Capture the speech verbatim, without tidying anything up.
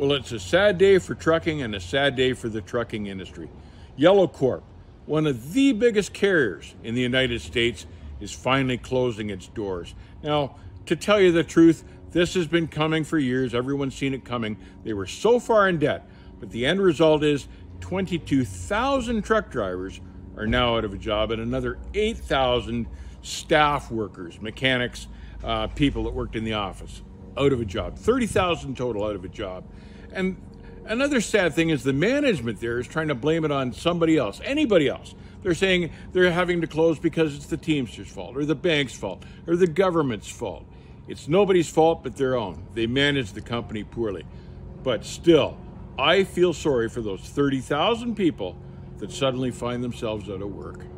Well, it's a sad day for trucking and a sad day for the trucking industry. Yellow Corp, one of the biggest carriers in the United States, is finally closing its doors. Now, to tell you the truth, this has been coming for years. Everyone's seen it coming. They were so far in debt, but the end result is twenty-two thousand truck drivers are now out of a job, and another eight thousand staff workers, mechanics, uh, people that worked in the office, out of a job. thirty thousand total out of a job. And another sad thing is the management there is trying to blame it on somebody else, anybody else. They're saying they're having to close because it's the Teamsters' fault, or the bank's fault, or the government's fault. It's nobody's fault but their own. They manage the company poorly. But still, I feel sorry for those thirty thousand people that suddenly find themselves out of work.